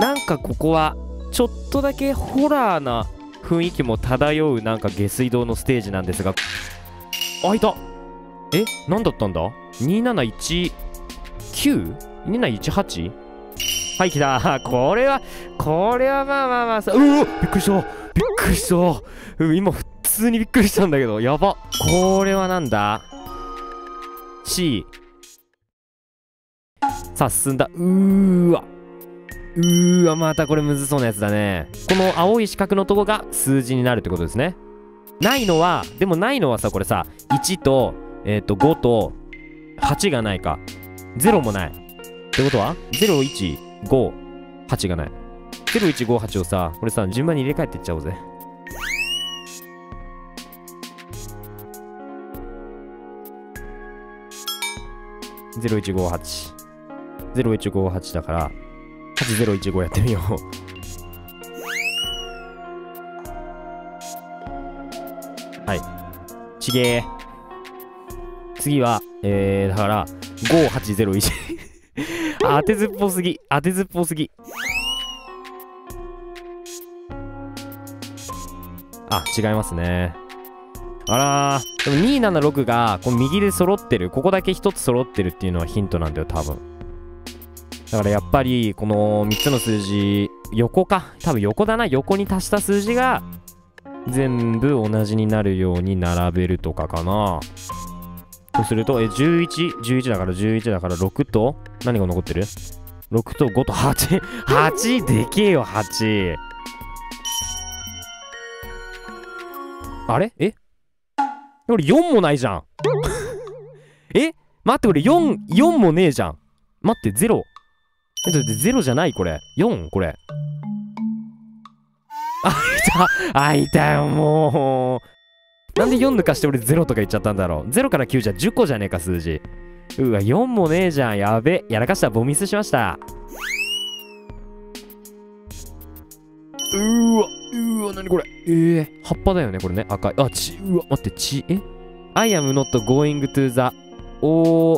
なんかここはちょっとだけホラーな雰囲気も漂うなんか下水道のステージなんですが、あ、いた。え、何だったんだ。 2719?2718? はい、来た。これはまあうお、びっくりした、びっくりした。今普通にびっくりしたんだけど、やば。これはなんだ。 C。 さあ進んだ。うーわ、またこれむずそうなやつだね。この青い四角のとこが数字になるってことですね。ないのはさ、これさ、1と、5と8がないか、0もない。ってことは0158がない。0158をさ、これさ、順番に入れ替えていっちゃおうぜ。0158。0158だから、8015やってみよう。はい。ちげー。次は、だから、5801。当てずっぽすぎ。当てずっぽすぎ。あ、違いますね。あらー。でも276がこう右で揃ってる。ここだけ1つ揃ってるっていうのはヒントなんだよ、多分。だからやっぱりこの3つの数字、横か、多分横だな。横に足した数字が全部同じになるように並べるとかかな。そうすると11だから6と何が残ってる ?6 と5と8。8でけえよ、8。あれ、え、俺4もないじゃん。え、待って、俺4もねえじゃん。待って、0。0じゃない、これ。4？ これ。あ、いた。あ、いたよ、もう。なんで4抜かして俺0とか言っちゃったんだろう。0から9じゃ10個じゃねえか、数字。うわ、4もねえじゃん。やべ。やらかした。ボミスしました。うわ、なにこれ。葉っぱだよね、これね。赤い。あ、うわ、待って、I am not going to the... わ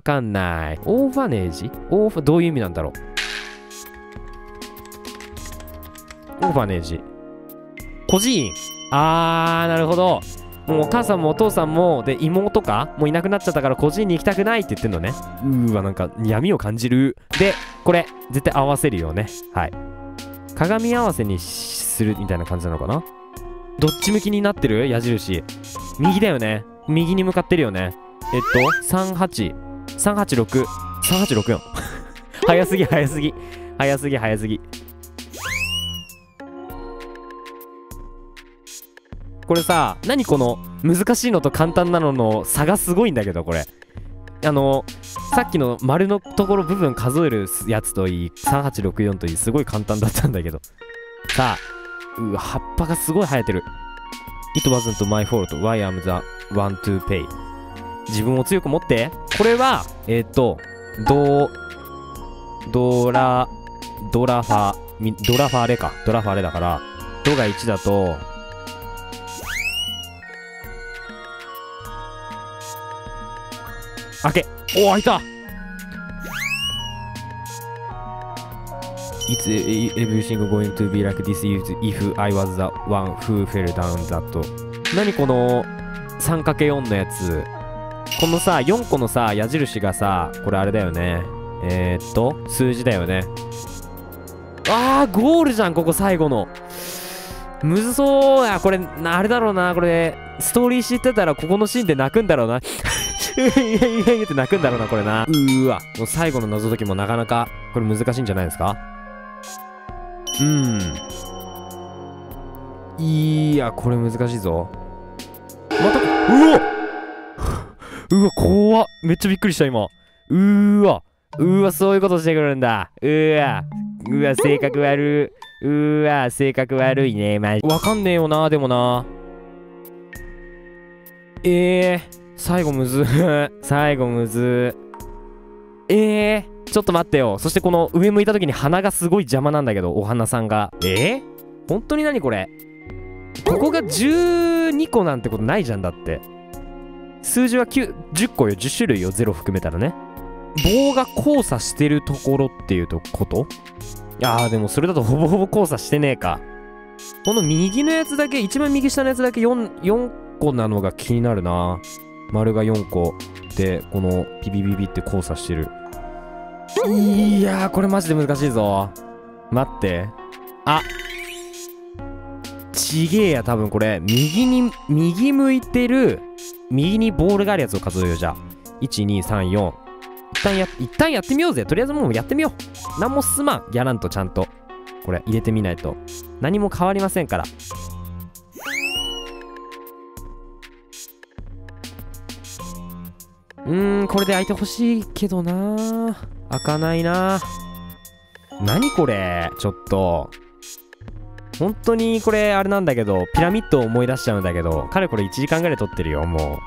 かんない。オーファネージ？どういう意味なんだろう。オーファネージ。孤児院。あー、なるほど。もうお母さんもお父さんも、で、妹かもういなくなっちゃったから孤児院に行きたくないって言ってんのね。うわ、なんか闇を感じる。で、これ、絶対合わせるよね。はい。鏡合わせにするみたいな感じなのかな。どっち向きになってる？矢印。右だよね。右に向かってるよね。38。3864。早すぎ。これさ、何この難しいのと簡単なのの差がすごいんだけど、これ。さっきの丸のところ部分数えるやつといい、3864といい、すごい簡単だったんだけど。さあ。うわ、葉っぱがすごい生えてる。It wasn't my fault. Why am the one to pay? 自分を強く持って。これは、ドラファレか。ドラファレだから、ドが1だと、開け。おお、開いた。It's everything going to be like this if I was the one who fell down that. 何この 3×4 のやつ。このさ、4個のさ、矢印がさ、これあれだよね。数字だよね。あー、ゴールじゃん、ここ最後の。むずそうや、これ、あれだろうな、これ、ストーリー知ってたらここのシーンで泣くんだろうな。いやって泣くんだろうな、これな。うわ、もう最後の謎解きもなかなか、これ難しいんじゃないですか。いや、これ難しいぞ。また、うわ、怖っ。めっちゃびっくりした今。うわ、そういうことしてくるんだ。うわ、性格悪い。性格悪いね、マジ。わかんねえよな、でもな。最後むず。ちょっと待ってよ。そしてこの上向いた時に鼻がすごい邪魔なんだけど、お花さんが。本当に何これ。ここが12個なんてことないじゃん、だって。数字は10個よ、10種類よ、0含めたらね。棒が交差してるところっていうこと?あー、でもそれだとほぼほぼ交差してねえか。この右のやつだけ、一番右下のやつだけ 4個なのが気になるな。丸が4個で、このピピピピって交差してる。いやー、これマジで難しいぞ。待って。あ、ちげえや、多分これ。右向いてる、右にボールがあるやつを数えよう、じゃあ。1、2、3、4。一旦やってみようぜ。とりあえずもうやってみよう。なんもすまん。やらんとちゃんと。これ、入れてみないと。何も変わりませんから。これで開いてほしいけどな。開かないな。何これ、ちょっと。本当にこれ、あれなんだけど、ピラミッドを思い出しちゃうんだけど、かれこれ1時間ぐらい撮ってるよ、もう。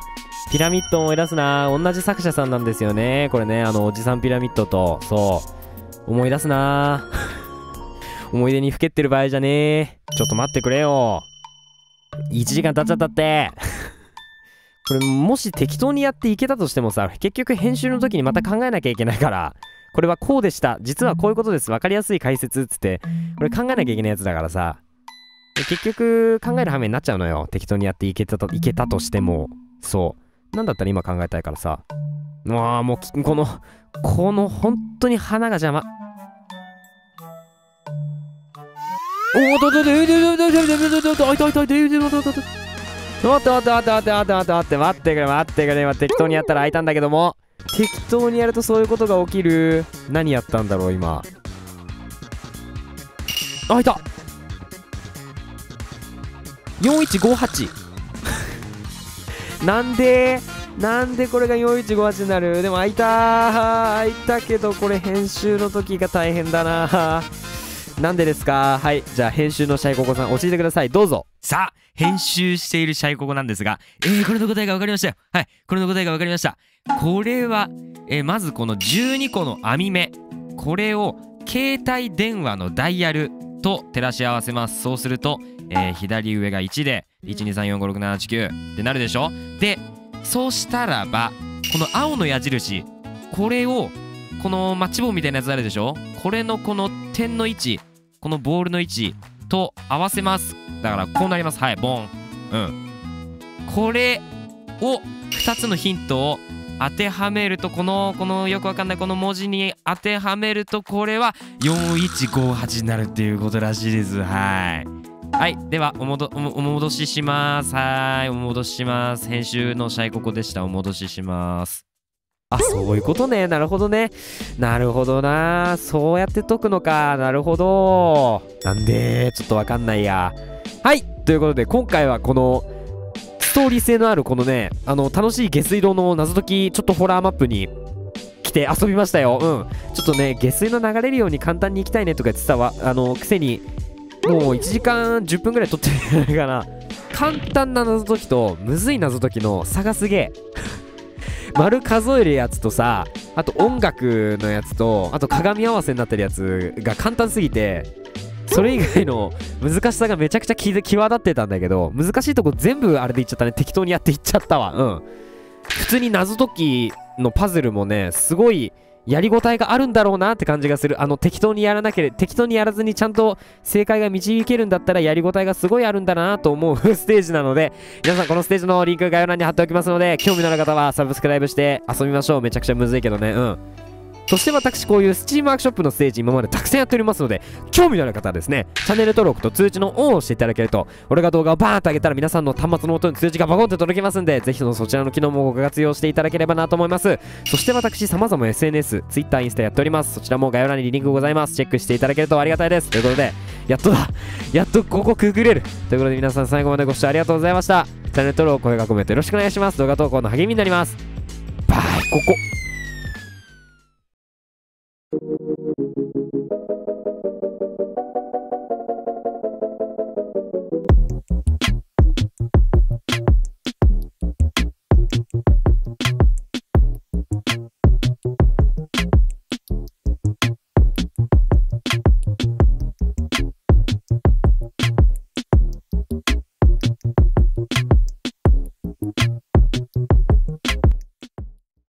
ピラミッド思い出すな。同じ作者さんなんですよね。これね、おじさんピラミッドと、そう。思い出すな。思い出にふけってる場合じゃねえ。ちょっと待ってくれよ。1時間経っちゃったって。これ、もし適当にやっていけたとしてもさ、結局編集の時にまた考えなきゃいけないから、これはこうでした。実はこういうことです。わかりやすい解説っつって、これ考えなきゃいけないやつだからさ、結局考える羽目になっちゃうのよ。適当にやっていけたとしても、そう。なんだったら今考えたいからさ。ああ、もう、この本当に花が邪魔。おお、どどどどどどどどど、あいたあいたあいた、待って待ってくれ待ってくれ。今適当にやったら開いたんだけども、適当にやるとそういうことが起きる。何やったんだろう今。開いた。4158 なんでこれが4158になる。でも開いた、開いたけど、これ編集の時が大変だな。なんでですか。はい、じゃあ編集のシャイココさん教えてください、どうぞ。さあ、編集しているシャイココなんですが、これの答えが分かりましたよ。はい、これの答えが分かりました。これは、まずこの12個の網目、これを携帯電話のダイヤルと照らし合わせます。そうすると、左上が1で123456789ってなるでしょ。で、そうしたらばこの青の矢印、これをこのマッチ棒みたいなやつあるでしょ。これのこの点の位置、このボールの位置と合わせます。だからこうなります。はい、ボン。うん、これを2つのヒントを当てはめると、このよくわかんないこの文字に当てはめると、これは4158になるっていうことらしいです。はい、ではお戻しします。はい、お戻しします。編集のシャイココでした。お戻しします。あ、そういうことね。なるほどね。なるほどな。そうやって解くのか。なるほど。なんで、ちょっとわかんないや。はい、ということで、今回はこの、ストーリー性のあるこのね、楽しい下水道の謎解き、ちょっとホラーマップに来て遊びましたよ。うん。ちょっとね、下水の流れるように簡単に行きたいねとか言ってたわ、くせに、もう1時間10分ぐらい撮ってるんじゃないかな。簡単な謎解きと、むずい謎解きの差がすげえ。丸数えるやつとさ、あと音楽のやつと、あと鏡合わせになってるやつが簡単すぎて、それ以外の難しさがめちゃくちゃ際立ってたんだけど、難しいとこ全部あれでいっちゃったね。適当にやっていっちゃったわ。普通に謎解きのパズルもね、すごいやりごたえがあるんだろうなって感じがする。適当にやらずにちゃんと正解が導けるんだったら、やりごたえがすごいあるんだなと思うステージなので、皆さんこのステージのリンク概要欄に貼っておきますので、興味のある方はサブスクライブして遊びましょう。めちゃくちゃむずいけどね。そして私、こういうスチームワークショップのステージ今までたくさんやっておりますので、興味のある方はですね、チャンネル登録と通知のオンをしていただけると、俺が動画をバーンと上げたら皆さんの端末の音に通知がバコンって届きますんで、ぜひそちらの機能もご活用していただければなと思います。そして私、様々 SNS、Twitter、インスタやっております。そちらも概要欄にリンクございます。チェックしていただけるとありがたいです。ということで、やっとここくぐれる。ということで皆さん最後までご視聴ありがとうございました。チャンネル登録、高評価、コメントよろしくお願いします。動画投稿の励みになります。バイ、ここ。